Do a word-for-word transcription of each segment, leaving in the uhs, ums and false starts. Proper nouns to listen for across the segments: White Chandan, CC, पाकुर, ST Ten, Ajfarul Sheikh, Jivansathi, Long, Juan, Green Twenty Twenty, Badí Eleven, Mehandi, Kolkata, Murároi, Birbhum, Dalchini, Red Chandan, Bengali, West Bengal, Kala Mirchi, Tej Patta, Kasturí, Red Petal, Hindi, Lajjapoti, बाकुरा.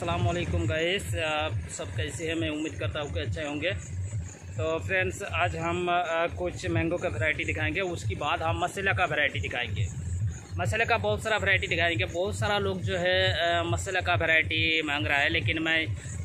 अस्सलाम वालेकुम गाइस, आप सब कैसे हैं? मैं उम्मीद करता हूँ कि अच्छे होंगे। तो फ्रेंड्स, आज हम कुछ मैंगो का वैरायटी दिखाएंगे, उसके बाद हम मसाला का वैरायटी दिखाएंगे। मसाला का बहुत सारा वैरायटी दिखाएंगे। बहुत सारा लोग जो है मसाला का वैरायटी मांग रहा है, लेकिन मैं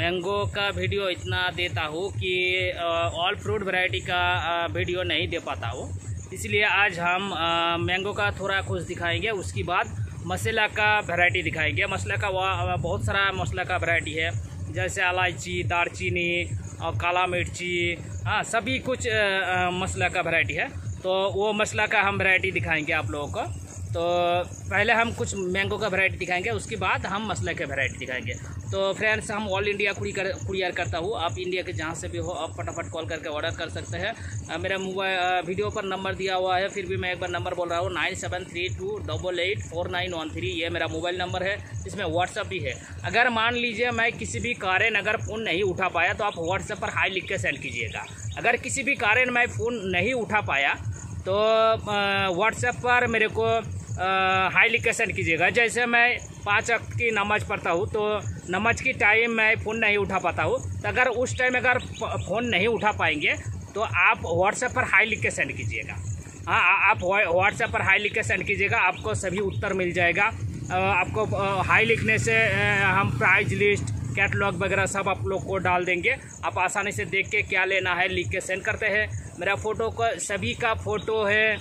मैंगो का वीडियो इतना देता हूँ कि ऑल फ्रूट वैरायटी का वीडियो नहीं दे पाता हूँ। इसलिए आज हम मैंगो का थोड़ा कुछ दिखाएंगे, उसके बाद मसाला का वैरायटी दिखाएंगे। मसाला का वह बहुत सारा मसाला का वैरायटी है, जैसे इलायची, दालचीनी और काला मिर्ची, हाँ सभी कुछ मसाला का वैरायटी है। तो वो मसाला का हम वैरायटी दिखाएंगे आप लोगों को। तो पहले हम कुछ मैंगो का वैरायटी दिखाएंगे, उसके बाद हम मसाला का वैरायटी दिखाएंगे। तो फ्रेंड्स, हम ऑल इंडिया कुरियर करता हूँ। आप इंडिया के जहाँ से भी हो, आप फटाफट कॉल करके ऑर्डर कर सकते हैं। मेरा मोबाइल वीडियो पर नंबर दिया हुआ है, फिर भी मैं एक बार नंबर बोल रहा हूँ, nine seven three two double eight four nine one three. ये मेरा मोबाइल नंबर है, इसमें व्हाट्सअप भी है। अगर मान लीजिए मैं किसी भी कारण अगर फ़ोन नहीं उठा पाया तो आप व्हाट्सएप पर हाई लिख के सेंड कीजिएगा। अगर किसी भी कारण मैं फ़ोन नहीं उठा पाया तो व्हाट्सएप पर मेरे को हाई लिख के सेंड कीजिएगा। जैसे मैं पाँच वक्त की नमाज़ पढ़ता हूँ, तो नमाज की टाइम मैं फ़ोन नहीं उठा पाता हूँ, तो अगर उस टाइम अगर फ़ोन नहीं उठा पाएंगे तो आप व्हाट्सएप पर हाई लिख के सेंड कीजिएगा। हाँ, आप व्हाट्सएप पर हाई लिख के सेंड कीजिएगा, आपको सभी उत्तर मिल जाएगा। आपको हाई लिखने से हम प्राइज लिस्ट, कैटलॉग वगैरह सब आप लोग को डाल देंगे। आप आसानी से देख के क्या लेना है लिख के सेंड करते हैं। मेरा फ़ोटो का सभी का फ़ोटो है,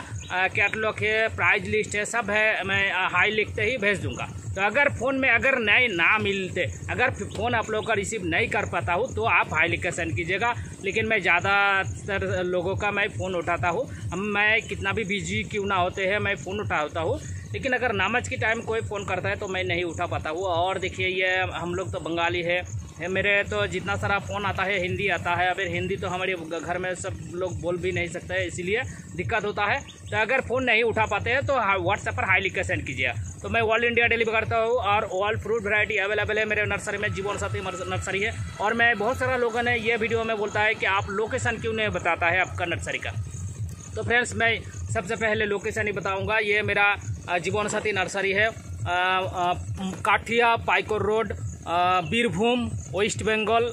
कैटलॉग है, प्राइज लिस्ट है, सब है। मैं हाई लिखते ही भेज दूंगा। तो अगर फ़ोन में अगर नए ना मिलते, अगर फ़ोन आप लोग का रिसीव नहीं कर पाता हूँ तो आप हाई लिख के सेंड कीजिएगा। लेकिन मैं ज़्यादातर लोगों का मैं फ़ोन उठाता हूँ। मैं कितना भी बिजी क्यों ना होते हैं, मैं फ़ोन उठाता हूँ, लेकिन अगर नमाज की टाइम कोई फ़ोन करता है तो मैं नहीं उठा पाता हूँ। और देखिए, ये हम लोग तो बंगाली है, मेरे तो जितना सारा फ़ोन आता है हिंदी आता है। अभी हिंदी तो हमारे घर में सब लोग बोल भी नहीं सकते, इसीलिए दिक्कत होता है। तो अगर फ़ोन नहीं उठा पाते हैं तो व्हाट्सएप पर हाई लिख के सेंड कीजिए। तो मैं ऑल इंडिया डिलीवर करता हूँ, और ऑल फ्रूट वैरायटी अवेलेबल है मेरे नर्सरी में, जीवनसाथी नर्सरी है। और मैं बहुत सारा लोगों ने ये वीडियो में बोलता है कि आप लोकेशन क्यों नहीं बताता है आपका नर्सरी का। तो फ्रेंड्स, मैं सबसे पहले लोकेशन ही बताऊंगा। ये मेरा जीवनसाथी नर्सरी है, काठिया पाइकर रोड, बीरभूम, वेस्ट बंगाल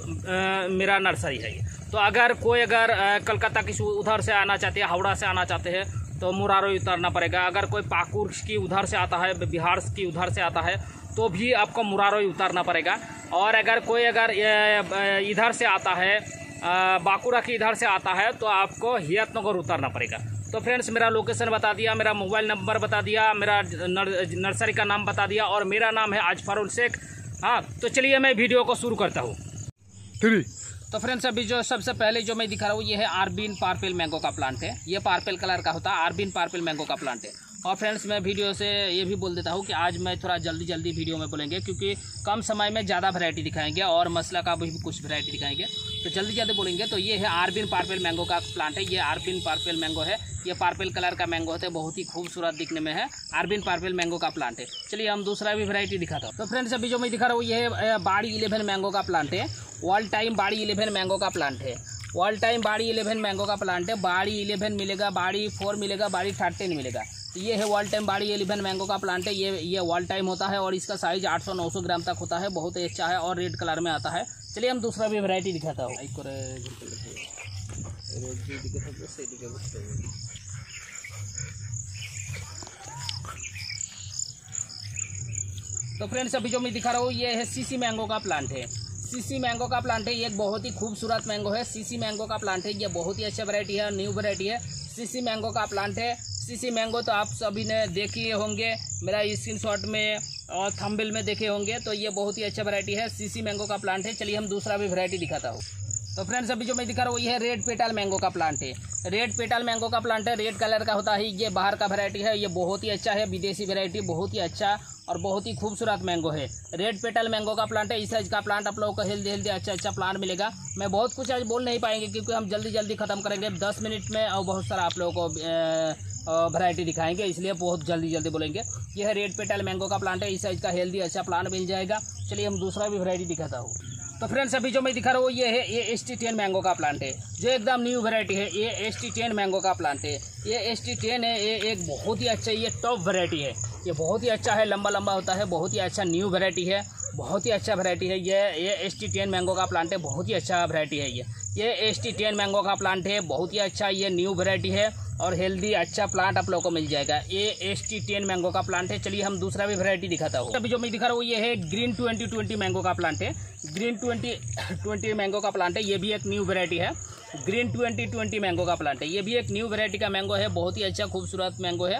मेरा नर्सरी है। तो अगर कोई अगर कलकत्ता की उधर से आना चाहते हैं, हावड़ा से आना चाहते हैं तो मुरारोई उतरना पड़ेगा। अगर कोई पाकुर की उधर से आता है, बिहार की उधर से आता है तो भी आपको मुरारोई उतरना पड़ेगा। और अगर कोई अगर इधर से आता है, बाकुरा की इधर से आता है तो आपको हियतनगर उतरना पड़ेगा। तो फ्रेंड्स, मेरा लोकेशन बता दिया, मेरा मोबाइल नंबर बता दिया, मेरा नर्सरी का नाम बता दिया, और मेरा नाम है अजफरुल शेख। हाँ, तो चलिए मैं वीडियो को शुरू करता हूँ। तो फ्रेंड्स, अभी जो सबसे पहले जो मैं दिखा रहा हूँ ये है आर्बीन पर्पल मैंगो का प्लांट है। ये पर्पल कलर का होता है, आर्बीन पर्पल मैंगो का प्लांट है। और फ्रेंड्स, मैं वीडियो से ये भी बोल देता हूँ कि आज मैं थोड़ा जल्दी जल्दी वीडियो में बोलेंगे, क्योंकि कम समय में ज़्यादा वैरायटी दिखाएंगे और मसाला का भी कुछ वैरायटी दिखाएंगे, तो जल्दी जल्दी बोलेंगे। तो ये है आर्बिन पर्पल मैंगो का प्लांट है। ये आर्बिन पर्पल मैंगो है, ये पर्पल कलर का मैंगो होता है, बहुत ही खूबसूरत दिखने में है। आर्बिन पर्पल मैंगो का प्लांट है। चलिए हम दूसरा भी वैरायटी दिखाता हूँ। तो फ्रेंड्स, अभी जो मैं दिखा रहा हूँ ये बाड़ी इलेवन मैंगो का प्लांट है। All time BARI eleven mango का प्लांट है। All time BARI eleven mango का प्लांट है। बाड़ी इलेवन मिलेगा, बाड़ी फोर मिलेगा, बाड़ी थर्टीन मिलेगा। ये है all time BARI eleven mango का प्लांट है। ये ये ऑल टाइम होता है और इसका साइज आठ सौ नौ सौ ग्राम तक होता है, बहुत ही अच्छा है और रेड कलर में आता है। चलिए हम दूसरा भी वैरायटी दिखाता हूँ। तो फ्रेंड्स, अभी जो मैं दिखा रहा हूँ ये है सीसी मैंगो का प्लांट है। सीसी मैंगो का प्लांट है, ये एक बहुत ही खूबसूरत मैंगो है। सीसी मैंगो का प्लांट है, ये बहुत ही अच्छा वैरायटी है, न्यू वैरायटी है। सीसी मैंगो का प्लांट है। सीसी मैंगो तो आप सभी ने देखे होंगे, मेरा स्क्रीनशॉट में और थंबनेल में देखे होंगे। तो ये बहुत ही अच्छा वैरायटी है, सीसी मैंगो का प्लांट है। चलिए हम दूसरा भी वैरायटी दिखाता हूँ। तो फ्रेंड्स, अभी जो मैं दिखा रहा हूँ ये है रेड पेटल मैंगो का प्लांट है। रेड पेटल मैंगो का प्लांट है, रेड कलर का होता है। ये बाहर का वैरायटी है, ये बहुत ही अच्छा है, विदेशी वैरायटी, बहुत ही अच्छा और बहुत ही खूबसूरत मैंगो है। रेड पेटल मैंगो का प्लांट है। इस साइज का प्लांट आप लोगों को हेल्दी हेल्दी अच्छा अच्छा प्लांट मिलेगा। मैं बहुत कुछ आज बोल नहीं पाएंगे क्योंकि हम जल्दी जल्दी ख़त्म करेंगे दस मिनट में, और बहुत सारा आप लोगों को वैरायटी दिखाएंगे, इसलिए बहुत जल्दी जल्दी बोलेंगे। यह रेड पेटल मैंगो का प्लांट है, इस साइज का हेल्दी अच्छा प्लांट मिल जाएगा। चलिए हम दूसरा भी वैरायटी दिखाता हूँ। तो फ्रेंड्स, अभी जो मैं दिखा रहा हूँ ये है ये एस टी टेन मैंगो का प्लांट है, जो एकदम न्यू वैरायटी है। ये एस टी टेन मैंगो का प्लांट है। ये एस टी टेन है, ये एक बहुत ही अच्छा, ये टॉप वैरायटी है, ये बहुत ही अच्छा है, लंबा लंबा होता है, बहुत ही अच्छा न्यू वैरायटी है। बहुत ही अच्छा वैरायटी है ये ये एस टी टेन मैंगो का प्लांट है, बहुत ही अच्छा वैरायटी है ये ये एस टी टेन मैंगो का प्लांट है, बहुत ही अच्छा ये न्यू वैरायटी है और हेल्दी अच्छा प्लांट आप लोगों को मिल जाएगा। ये एस टी टेन मैंगो का प्लांट है। चलिए हम दूसरा भी वैरायटी दिखाता हूँ। अभी जो मैं दिखा रहा हूँ ये है ग्रीन ट्वेंटी ट्वेंटी मैंगो का प्लांट है। ग्रीन ट्वेंटी ट्वेंटी मैंगो का प्लांट है, ये भी एक न्यू वैरायटी है। ग्रीन ट्वेंटी ट्वेंटी मैंगो का प्लांट है, ये भी एक न्यू वैरायटी का मैंगो है, बहुत ही अच्छा खूबसूरत मैंगो है।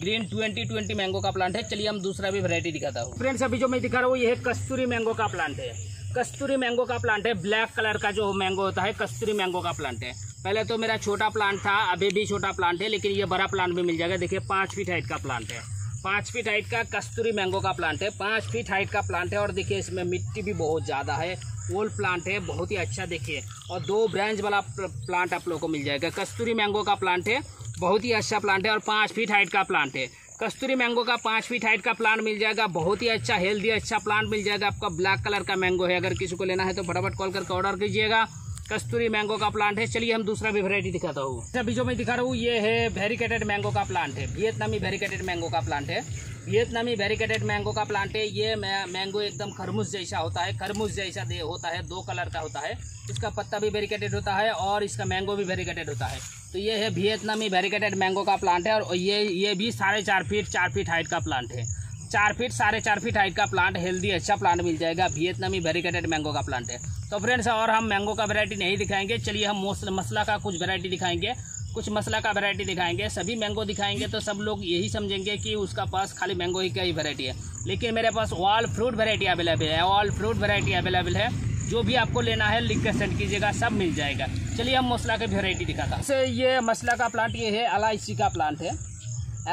ग्रीन ट्वेंटी ट्वेंटी मैंगो का प्लांट है। चलिए हम दूसरा भी वैरायटी दिखाता हूँ। फ्रेंड्स अभी जो मैं दिखा रहा हूँ ये कस्तूरी मैंगो का प्लांट है। कस्तूरी मैंगो का प्लांट है, ब्लैक कलर का जो मैंगो होता है कस्तूरी मैंगो का प्लांट है। पहले तो मेरा छोटा प्लांट था, अभी भी छोटा प्लांट है, लेकिन ये बड़ा प्लांट भी मिल जाएगा। देखिए पाँच फीट हाइट का प्लांट है, पाँच फीट हाइट का कस्तूरी मैंगो का प्लांट है, पाँच फीट हाइट का प्लांट है। और देखिए इसमें मिट्टी भी बहुत ज़्यादा है, ओल्ड प्लांट है, बहुत ही अच्छा देखिए। और दो ब्रांच वाला प्लांट आप लोग को मिल जाएगा। कस्तूरी मैंगो का प्लांट है, बहुत ही अच्छा प्लांट है और पाँच फीट हाइट का प्लांट है। कस्तूरी मैंगो का पाँच फीट हाइट का प्लांट मिल जाएगा, बहुत ही अच्छा हेल्दी अच्छा प्लांट मिल जाएगा। आपका ब्लैक कलर का मैंगो है, अगर किसी को लेना है तो फटाफट कॉल करके ऑर्डर कीजिएगा। कस्तूरी मैंगो का प्लांट है। चलिए हम दूसरा भी वैरायटी दिखाता हूँ। अभी जो मैं दिखा रहा हूँ ये है बैरिकेडेड मैंगो का प्लांट है। वियतनामी बैरिकेडेड मैंगो का प्लांट है, वियतनामी बैरिकेडेड मैंगो का प्लांट है। ये मैंगो एकदम खरबूज जैसा होता है, खरबूज जैसा होता है, दो कलर का होता है। इसका पत्ता भी बैरिकेडेड होता है और इसका मैंगो भी बैरिकेडेड होता है। तो ये है वियतनामी बैरिकेडेड मैंगो का प्लांट है। और ये ये भी साढ़े चार फीट चार फीट हाइट का प्लांट है, चार फीट साढ़े चार फीट हाइट का प्लांट, हेल्दी अच्छा प्लांट मिल जाएगा। वियतनामी बैरिकेडेड मैंगो का प्लांट है। तो फ्रेंड्स और हम मैंगो का वैरायटी नहीं दिखाएंगे, चलिए हम मसला का कुछ वैरायटी दिखाएंगे, कुछ मसला का वैरायटी दिखाएंगे। सभी मैंगो दिखाएंगे तो सब लोग यही समझेंगे कि उसका पास खाली मैंगो ही का ही वैरायटी है, लेकिन मेरे पास ऑल फ्रूट वैरायटी अवेलेबल है। ऑल फ्रूट वैरायटी अवेलेबल है, जो भी आपको लेना है लिख कर सेंड कीजिएगा, सब मिल जाएगा। चलिए हम मसला की वैरायटी दिखाता हूँ। जैसे ये मसला का प्लांट ये है इलायची का प्लांट है,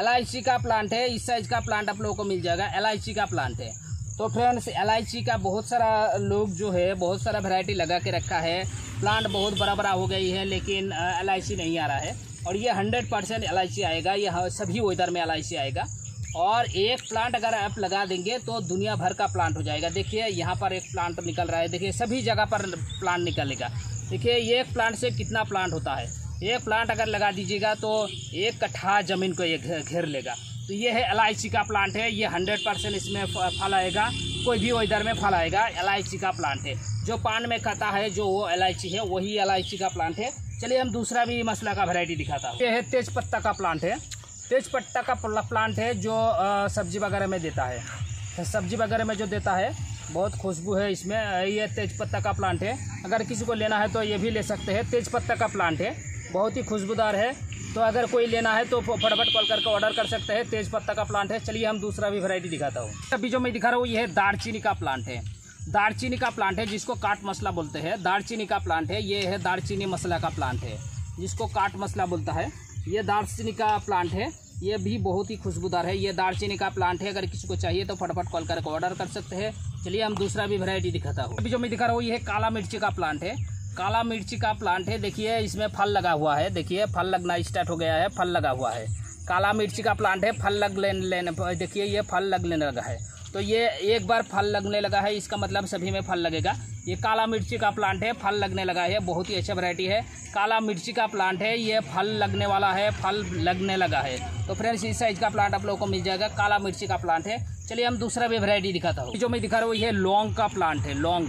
इलायची का प्लांट है। इस साइज का प्लांट आप लोगों को मिल जाएगा, इलायची का प्लांट है। तो फ्रेंड्स इलायची का बहुत सारा लोग जो है बहुत सारा वैरायटी लगा के रखा है, प्लांट बहुत बड़ा बड़ा हो गई है, लेकिन इलायची नहीं आ रहा है। और ये हंड्रेड परसेंट इलायची आएगा, यह सभी वेदर में इलायची आएगा। और एक प्लांट अगर आप लगा देंगे तो दुनिया भर का प्लांट हो जाएगा। देखिए यहाँ पर एक प्लांट निकल रहा है, देखिए सभी जगह पर प्लांट निकलेगा। देखिए एक प्लांट से कितना प्लांट होता है, एक प्लांट अगर लगा दीजिएगा तो एक कट्ठा ज़मीन को ये घेर लेगा। तो ये है इलायची का प्लांट है, ये हंड्रेड परसेंट इसमें फल आएगा, कोई भी वेदर में फल आएगा। इलायची का प्लांट है, जो पान में खाता है जो वो इलायची है, वही इलायची का प्लांट है। चलिए हम दूसरा भी मसला का वैरायटी दिखाता हूँ। ये है तेज पत्ता का प्लांट है, तेज पत्ता का प्लांट है, जो सब्जी वगैरह में देता है, सब्जी वगैरह में जो देता है, बहुत खुशबू है इसमें। ये तेज पत्ता का प्लांट है, अगर किसी को लेना है तो ये भी ले सकते हैं। तेज पत्ता का प्लांट है, बहुत ही खुशबूदार है, तो अगर कोई लेना है तो फटाफट कॉल करके ऑर्डर कर सकते हैं। तेज पत्ता का प्लांट है। चलिए हम दूसरा भी वैरायटी दिखाता हूँ। अभी जो मैं दिखा रहा हूँ ये है दालचीनी का प्लांट है, दालचीनी का प्लांट है, जिसको काट मसला बोलते हैं। दालचीनी का प्लांट है, ये है दालचीनी मसला का प्लांट है, जिसको काट मसला बोलता है। ये दालचीनी का प्लांट है, ये भी बहुत ही खुशबूदार है। ये दालचीनी का प्लांट है, अगर किसी को चाहिए तो फटाफट कॉल करके ऑर्डर कर सकते हैं। चलिए हम दूसरा भी वैरायटी दिखाता हूँ। अभी जो मैं दिखा रहा हूँ ये काला मिर्ची का प्लांट है, काला मिर्ची का प्लांट है। देखिए इसमें फल लगा हुआ है, देखिए फल लगना स्टार्ट हो गया है, फल लगा हुआ है। काला मिर्ची का प्लांट है, फल लग लेने लेने देखिए ये फल लगने लगा है। तो ये एक बार फल लगने लगा है, इसका मतलब सभी में फल लगेगा। ये काला मिर्ची का प्लांट है, फल लगने लगा है, बहुत ही अच्छा वैरायटी है। काला मिर्ची का प्लांट है, ये फल लगने वाला है, फल लगने लगा है। तो फ्रेंड्स इस साइज का प्लांट आप लोगों को मिल जाएगा, काला मिर्ची का प्लांट है। चलिए हम दूसरा भी वैरायटी दिखाता हूँ। जो मैं दिखा रहा हूँ ये लौंग का प्लांट है, लौंग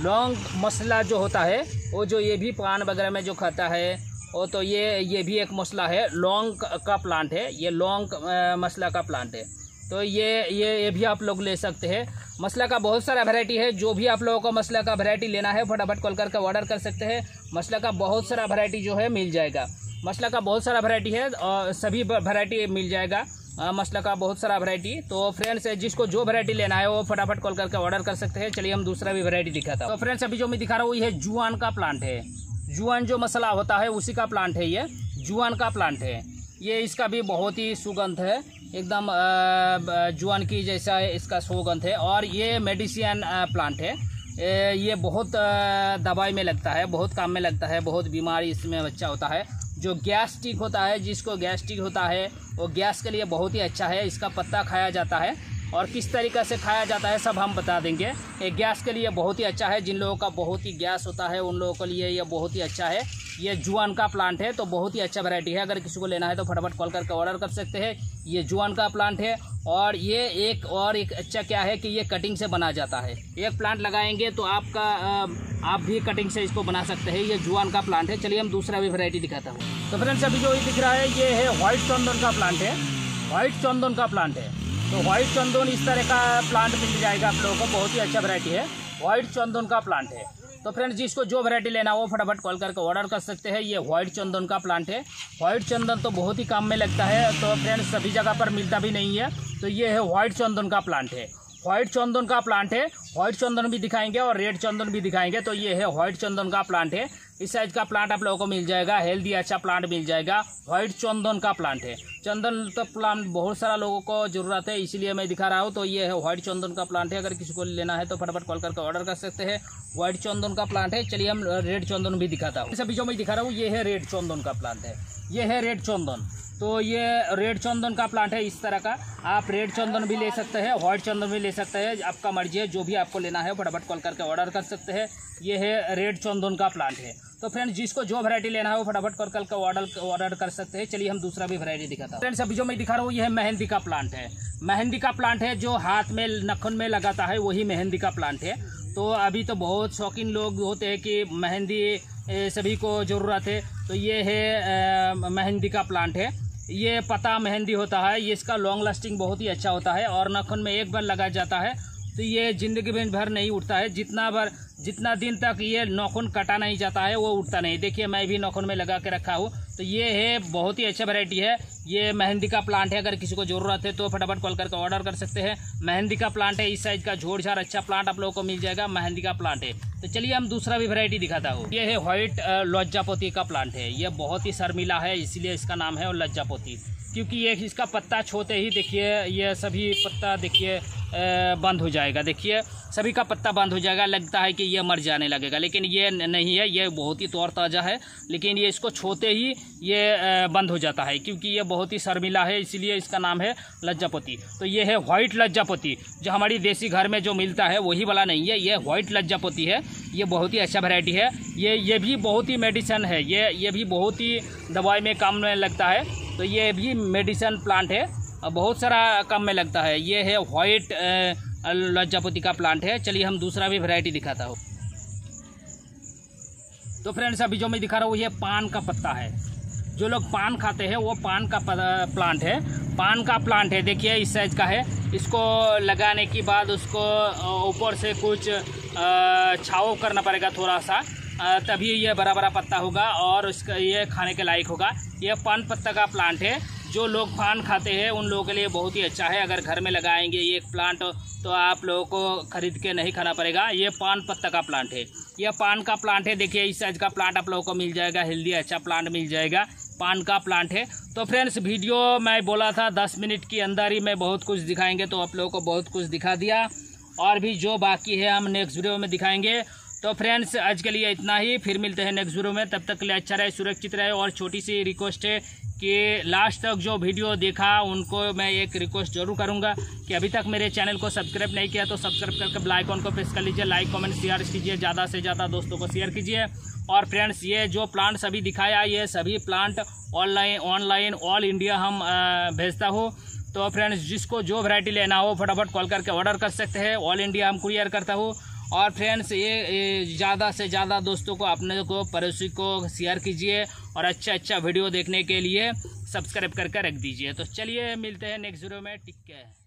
लौंग मसला जो होता है वो जो ये भी पान वगैरह में जो खाता है वो, तो ये ये भी एक मसला है। लौंग का प्लांट है, ये लौंग मसला का प्लांट है। तो ये ये ये भी आप लोग ले सकते हैं। मसला का बहुत सारा वैरायटी है, जो भी आप लोगों को मसला का वैरायटी लेना है फटाफट कॉल करके ऑर्डर कर सकते हैं। मसला का बहुत सारा वैरायटी जो है मिल जाएगा, मसला का बहुत सारा वैरायटी है और सभी वैरायटी मिल जाएगा। आ, मसला का बहुत सारा वैरायटी। तो फ्रेंड्स जिसको जो वैरायटी लेना है वो फटाफट कॉल करके ऑर्डर कर सकते हैं। चलिए हम दूसरा भी वैरायटी दिखाता हूँ। तो फ्रेंड्स अभी जो मैं दिखा रहा हूँ ये जुआन का प्लांट है, जुआन जो मसाला होता है उसी का प्लांट है, ये जुआन का प्लांट है। ये इसका भी बहुत ही सुगंध है, एकदम जुआन की जैसा इसका सुगंध है। और ये मेडिसिन प्लांट है, ये बहुत दवाई में लगता है, बहुत काम में लगता है, बहुत बीमारी इसमें अच्छा होता है। जो गैस्ट्रिक होता है, जिसको गैस्ट्रिक होता है वो गैस के लिए बहुत ही अच्छा है। इसका पत्ता खाया जाता है और किस तरीक़े से खाया जाता है सब हम बता देंगे। ये गैस के लिए बहुत ही अच्छा है, जिन लोगों का बहुत ही गैस होता है उन लोगों के लिए यह बहुत ही अच्छा है। ये जुआन का प्लांट है, तो बहुत ही अच्छा वैरायटी है। अगर किसी को लेना है तो फटाफट कॉल करके ऑर्डर कर सकते हैं। ये जुआन का प्लांट है और ये एक और एक अच्छा क्या है कि ये कटिंग से बना जाता है। एक प्लांट लगाएंगे तो आपका आप भी कटिंग से इसको बना सकते हैं। ये जुआन का प्लांट है। चलिए हम दूसरा भी वैरायटी दिखाता हूँ। तो फ्रेंड्स अभी जो ये दिख रहा है ये है व्हाइट चंदन का प्लांट है। व्हाइट चंदन का प्लांट है तो व्हाइट चंदन इस तरह का प्लांट मिल जाएगा आप लोगों को। बहुत ही अच्छा वैरायटी है, व्हाइट चंदन का प्लांट है। तो फ्रेंड्स जिसको जो वैरायटी लेना हो फटाफट कॉल करके ऑर्डर कर सकते हैं। ये व्हाइट चंदन का प्लांट है। व्हाइट चंदन तो बहुत ही काम में लगता है, तो फ्रेंड्स सभी जगह पर मिलता भी नहीं है। तो ये है व्हाइट चंदन का प्लांट है। व्हाइट चंदन का प्लांट है, व्हाइट चंदन भी दिखाएंगे और रेड चंदन भी दिखाएंगे। तो ये है व्हाइट चंदन का प्लांट है। इस साइज का प्लांट आप लोगों को मिल जाएगा, हेल्दी अच्छा प्लांट मिल जाएगा। व्हाइट चंदन का प्लांट है। चंदन का प्लांट बहुत सारा लोगों को जरूरत है, इसीलिए मैं दिखा रहा हूँ। तो ये है व्हाइट चंदन का प्लांट है। अगर किसी को लेना है तो फटाफट कॉल करके ऑर्डर कर सकते हैं। व्हाइट चंदन का प्लांट है। चलिए हम रेड चंदन भी दिखाता हूँ। सभी जो मैं दिखा रहा हूँ ये है रेड चंदन का प्लांट है। ये है रेड चंदन, तो ये रेड चंदन का प्लांट है। इस तरह का आप रेड चंदन भी ले सकते हैं, व्हाइट चंदन भी ले सकते हैं, आपका मर्जी है। जो भी आपको लेना है फटाफट कॉल करके ऑर्डर कर सकते हैं। ये है रेड चंदन का प्लांट है। तो फ्रेंड्स जिसको जो वैरायटी लेना है वो फटाफट कॉल करके ऑर्डर ऑर्डर कर सकते हैं। चलिए हम दूसरा भी वैरायटी दिखाता हूँ। फ्रेंड्स अभी जो मैं दिखा रहा हूँ यह मेहंदी का प्लांट है। मेहंदी का प्लांट है, जो हाथ में नखन में लगाता है वही मेहंदी का प्लांट है। तो अभी तो बहुत शौकीन लोग होते हैं कि मेहंदी सभी को ज़रूरत है। तो ये है मेहंदी का प्लांट है। ये पत्ता मेहंदी होता है, ये इसका लॉन्ग लास्टिंग बहुत ही अच्छा होता है और नाखून में एक बार लगा जाता है तो ये ज़िंदगी भर नहीं उठता है। जितना बार जितना दिन तक ये नाखून कटा नहीं जाता है वो उठता नहीं। देखिए मैं भी नाखून में लगा के रखा हूँ। तो ये है बहुत ही अच्छा वैरायटी है। ये मेहंदी का प्लांट है। अगर किसी को ज़रूरत है तो फटाफट कॉल करके ऑर्डर कर सकते हैं। मेहंदी का प्लांट है, इस साइज का झोड़ झाड़ अच्छा प्लांट आप लोगों को मिल जाएगा। मेहंदी का प्लांट है। तो चलिए हम दूसरा भी वैरायटी दिखाता हूँ। ये है व्हाइट लज्जापोती का प्लांट है। ये बहुत ही शर्मीला है, इसलिए इसका नाम है लज्जापोती, क्योंकि ये इसका पत्ता छोते ही देखिए ये सभी पत्ता देखिए बंद हो जाएगा। देखिए सभी का पत्ता बंद हो जाएगा, लगता है कि ये मर जाने लगेगा, लेकिन ये नहीं है। ये बहुत ही तौर ताज़ा है, लेकिन ये इसको छोते ही ये बंद हो जाता है, क्योंकि ये बहुत ही शर्मीला है, इसीलिए इसका नाम है लज्जापोती। तो ये है व्हाइट लज्जापोती, जो हमारी देसी घर में जो मिलता है वही वाला नहीं है। ये व्हाइट लज्जापोती है। ये बहुत ही अच्छा वैरायटी है। ये ये भी बहुत ही मेडिसन है। ये ये भी बहुत ही दवाई में काम में लगता है। तो ये भी मेडिसन प्लांट है, बहुत सारा काम में लगता है। ये है व्हाइट लज्जापति का प्लांट है। चलिए हम दूसरा भी वैरायटी दिखाता हूँ। तो फ्रेंड्स अभी जो मैं दिखा रहा हूँ ये पान का पत्ता है। जो लोग पान खाते हैं वो पान का प्लांट है। पान का प्लांट है, देखिए इस साइज का है। इसको लगाने के बाद उसको ऊपर से कुछ छाव करना पड़ेगा थोड़ा सा, तभी ये बड़ा बड़ा पत्ता होगा और इसका ये खाने के लायक होगा। ये पान पत्ता का प्लांट है। जो लोग पान खाते हैं उन लोगों के लिए बहुत ही अच्छा है। अगर घर में लगाएंगे ये एक प्लांट तो आप लोगों को खरीद के नहीं खाना पड़ेगा। ये पान पत्ता का प्लांट है। यह पान का प्लांट है, देखिए इस साइज का प्लांट आप लोगों को मिल जाएगा। हेल्दी अच्छा प्लांट मिल जाएगा, पान का प्लांट है। तो फ्रेंड्स वीडियो मैं बोला था दस मिनट के अंदर ही मैं बहुत कुछ दिखाएंगे, तो आप लोगों को बहुत कुछ दिखा दिया। और भी जो बाकी है हम नेक्स्ट वीडियो में दिखाएंगे। तो फ्रेंड्स आज के लिए इतना ही, फिर मिलते हैं नेक्स्ट वीडियो में। तब तक के लिए अच्छा रहे, सुरक्षित रहे। और छोटी सी रिक्वेस्ट है कि लास्ट तक जो वीडियो देखा उनको मैं एक रिक्वेस्ट जरूर करूंगा कि अभी तक मेरे चैनल को सब्सक्राइब नहीं किया तो सब्सक्राइब करके बेल आइकॉन को प्रेस कर लीजिए। लाइक कमेंट शेयर कीजिए, ज़्यादा से ज़्यादा दोस्तों को शेयर कीजिए। और फ्रेंड्स ये जो प्लांट सभी दिखाया ये सभी plant online online all India हम भेजता हूँ। तो फ्रेंड्स जिसको जो वैरायटी लेना हो फटाफट कॉल करके ऑर्डर कर सकते हैं। ऑल इंडिया हम कुरियर करता हूँ। और फ्रेंड्स ये ज़्यादा से ज़्यादा दोस्तों को अपने को पड़ोसी को शेयर कीजिए और अच्छा अच्छा वीडियो देखने के लिए सब्सक्राइब करके रख दीजिए। तो चलिए मिलते हैं नेक्स्ट वीडियो में। Take care.